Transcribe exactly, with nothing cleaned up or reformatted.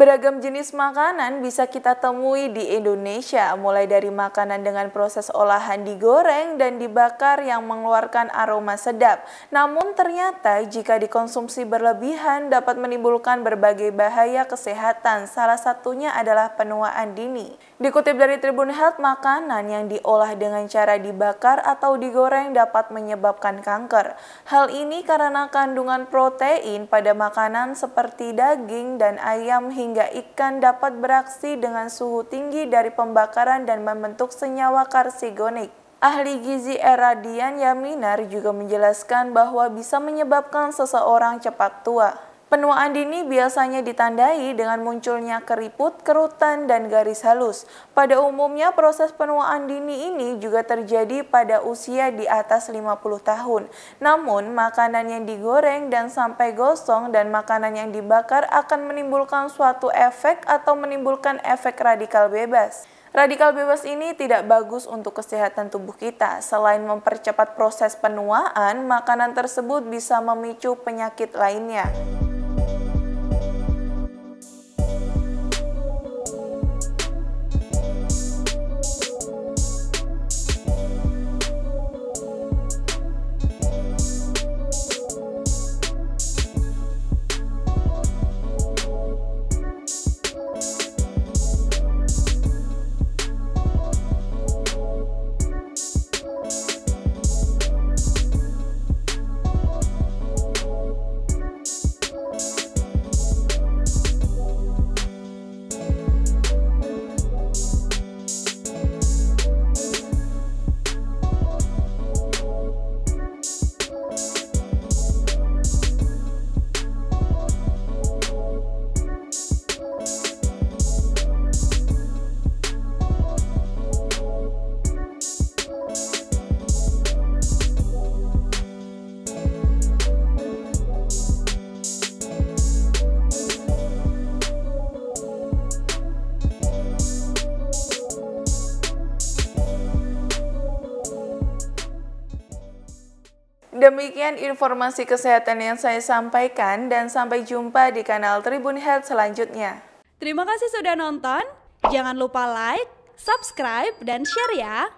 Beragam jenis makanan bisa kita temui di Indonesia, mulai dari makanan dengan proses olahan digoreng dan dibakar yang mengeluarkan aroma sedap. Namun ternyata jika dikonsumsi berlebihan dapat menimbulkan berbagai bahaya kesehatan, salah satunya adalah penuaan dini. Dikutip dari Tribun Health, makanan yang diolah dengan cara dibakar atau digoreng dapat menyebabkan kanker. Hal ini karena kandungan protein pada makanan seperti daging dan ayam hingga ikan dapat beraksi dengan suhu tinggi dari pembakaran dan membentuk senyawa karsigenik. Ahli gizi Era Dian Yaminar juga menjelaskan bahwa bisa menyebabkan seseorang cepat tua. Penuaan dini biasanya ditandai dengan munculnya keriput, kerutan, dan garis halus. Pada umumnya proses penuaan dini ini juga terjadi pada usia di atas lima puluh tahun. Namun, makanan yang digoreng dan sampai gosong dan makanan yang dibakar akan menimbulkan suatu efek atau menimbulkan efek radikal bebas. Radikal bebas ini tidak bagus untuk kesehatan tubuh kita. Selain mempercepat proses penuaan, makanan tersebut bisa memicu penyakit lainnya. Demikian informasi kesehatan yang saya sampaikan dan sampai jumpa di kanal Tribun Health selanjutnya. Terima kasih sudah nonton, jangan lupa like, subscribe, dan share ya!